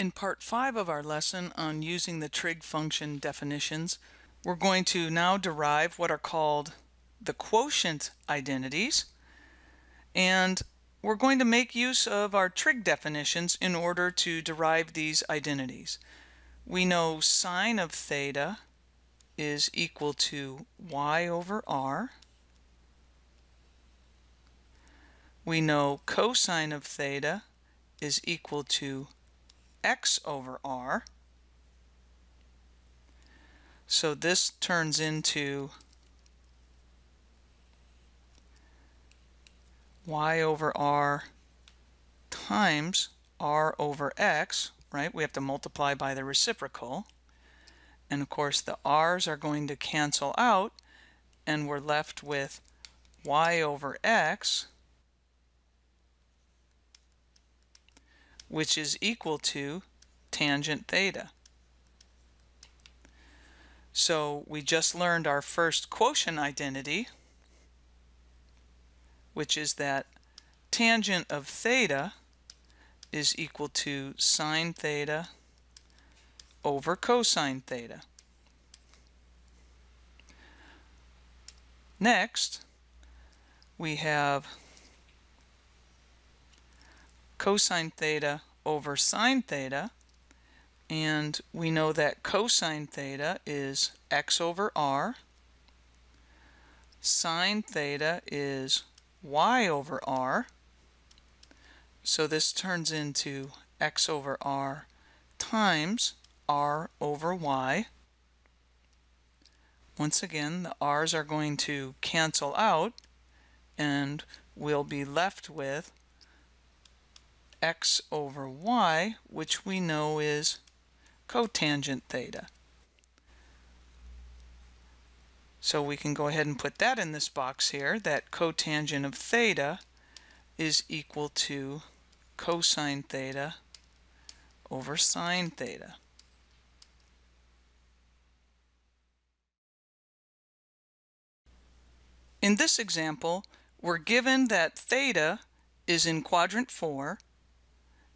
In part 5 of our lesson on using the trig function definitions, we're going to now derive what are called the quotient identities, and we're going to make use of our trig definitions in order to derive these identities. We know sine of theta is equal to y over r. We know cosine of theta is equal to x over r. So this turns into y over r times r over x, right? We have to multiply by the reciprocal. And of course the r's are going to cancel out, and we're left with y over x, which is equal to tangent theta. So we just learned our first quotient identity, which is that tangent of theta is equal to sine theta over cosine theta. Next, we have cosine theta over sine theta, and we know that cosine theta is x over r, sine theta is y over r, so this turns into x over r times r over y. Once again, the r's are going to cancel out, and we'll be left with x over y, which we know is cotangent theta. So we can go ahead and put that in this box here, that cotangent of theta is equal to cosine theta over sine theta. In this example, we're given that theta is in quadrant 4,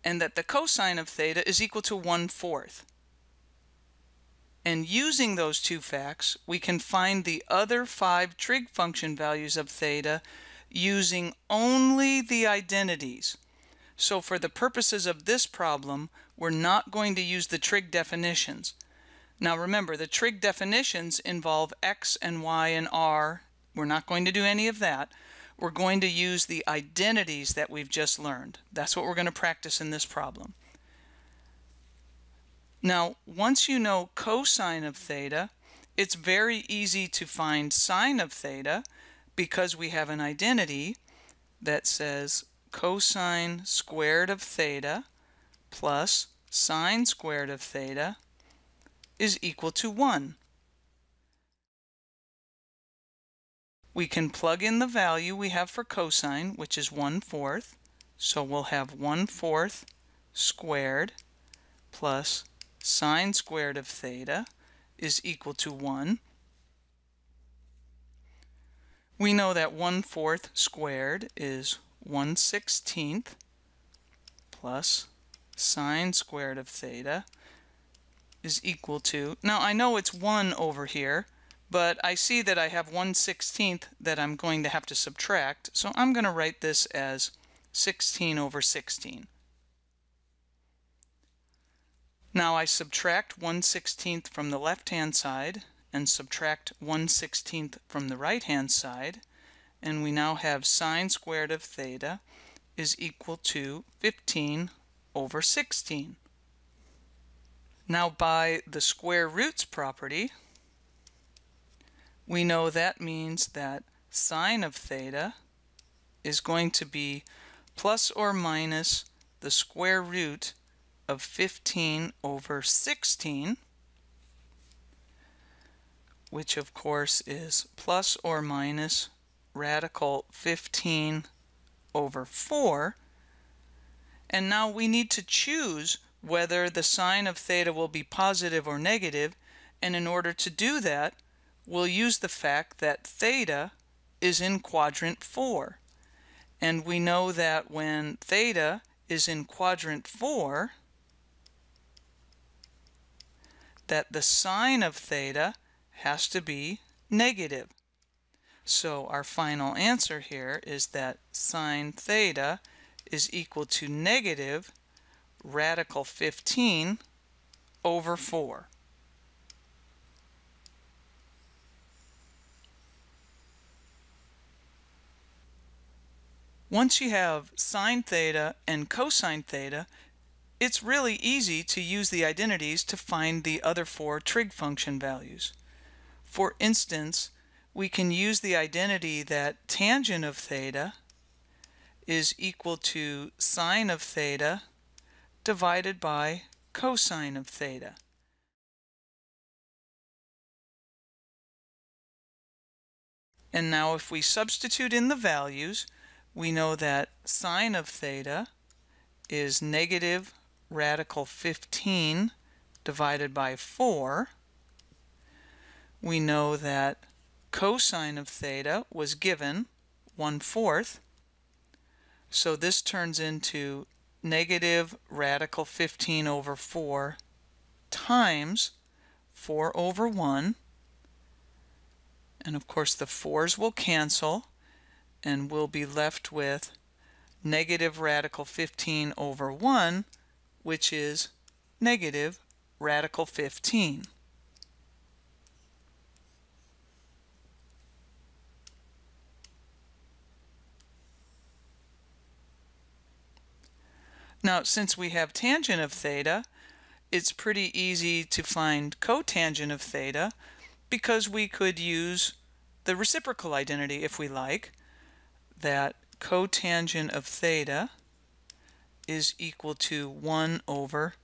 and that the cosine of theta is equal to 1/4. And using those two facts, we can find the other 5 trig function values of theta using only the identities. So for the purposes of this problem, we're not going to use the trig definitions. Now remember, the trig definitions involve x and y and r. We're not going to do any of that. We're going to use the identities that we've just learned. That's what we're going to practice in this problem. Now, once you know cosine of theta, it's very easy to find sine of theta because we have an identity that says cosine squared of theta plus sine squared of theta is equal to 1. We can plug in the value we have for cosine, which is 1/4. So we'll have 1/4 squared plus sine squared of theta is equal to 1. We know that 1/4 squared is 1/16 plus sine squared of theta is equal to, now I know it's 1 over here, but I see that I have 1/16 that I'm going to have to subtract, so I'm going to write this as 16 over 16. Now I subtract 1/16 from the left-hand side and subtract 1/16 from the right-hand side, and we now have sine squared of theta is equal to 15 over 16. Now by the square roots property, we know that means that sine of theta is going to be plus or minus the square root of 15 over 16, which of course is plus or minus radical 15 over 4. And now we need to choose whether the sine of theta will be positive or negative, and in order to do that, we'll use the fact that theta is in quadrant 4. And we know that when theta is in quadrant 4, that the sine of theta has to be negative. So our final answer here is that sine theta is equal to negative radical 15 over 4. Once you have sine theta and cosine theta, it's really easy to use the identities to find the other four trig function values. For instance, we can use the identity that tangent of theta is equal to sine of theta divided by cosine of theta. And now if we substitute in the values, we know that sine of theta is negative radical 15 divided by 4. We know that cosine of theta was given 1/4. So this turns into negative radical 15 over 4 times 4 over 1. And of course the 4's will cancel, and we'll be left with negative radical 15 over 1, which is negative radical 15. Now, since we have tangent of theta, it's pretty easy to find cotangent of theta because we could use the reciprocal identity if we like, that cotangent of theta is equal to 1 over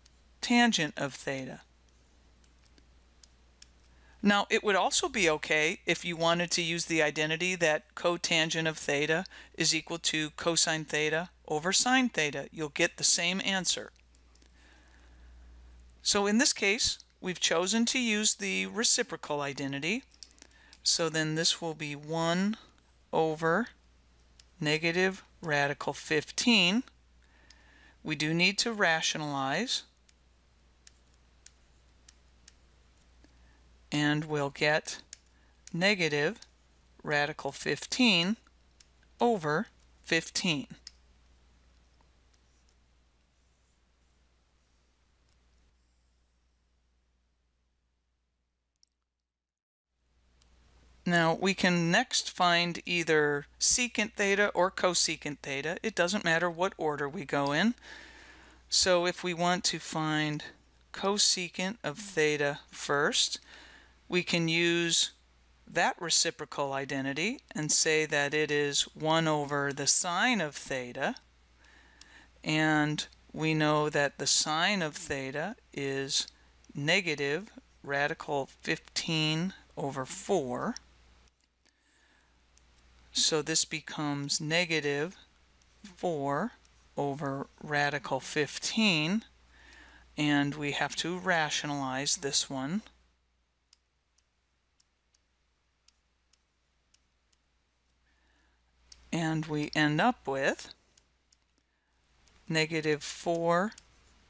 tangent of theta. Now, it would also be okay if you wanted to use the identity that cotangent of theta is equal to cosine theta over sine theta. You'll get the same answer. So in this case, we've chosen to use the reciprocal identity. So then this will be 1 over negative radical 15. We do need to rationalize, and we'll get negative radical 15 over 15. Now we can next find either secant theta or cosecant theta. It doesn't matter what order we go in. So if we want to find cosecant of theta first, we can use that reciprocal identity and say that it is 1 over the sine of theta. And we know that the sine of theta is negative radical 15 over 4. So this becomes negative 4 over radical 15. And we have to rationalize this one. And we end up with negative 4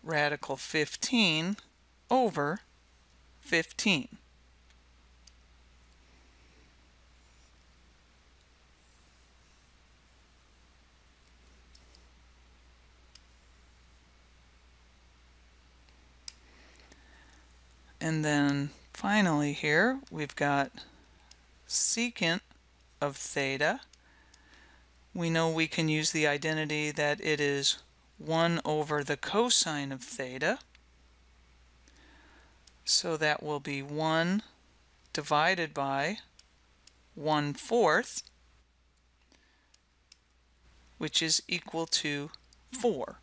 radical 15 over 15. And then finally here we've got secant of theta. We know we can use the identity that it is 1 over the cosine of theta. So that will be 1 divided by 1/4, which is equal to 4.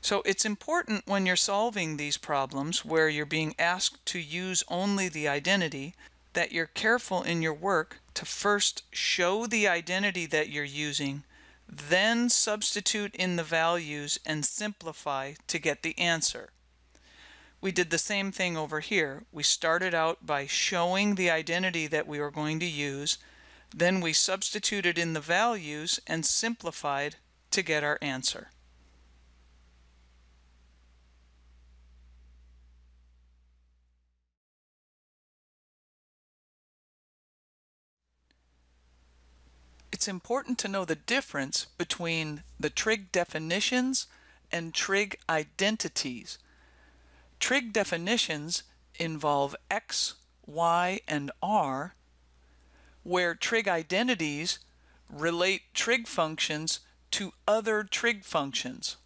So it's important when you're solving these problems where you're being asked to use only the identity that you're careful in your work to first show the identity that you're using, then substitute in the values and simplify to get the answer. We did the same thing over here. We started out by showing the identity that we were going to use, then we substituted in the values and simplified to get our answer. It's important to know the difference between the trig definitions and trig identities. Trig definitions involve x, y, and r, where trig identities relate trig functions to other trig functions.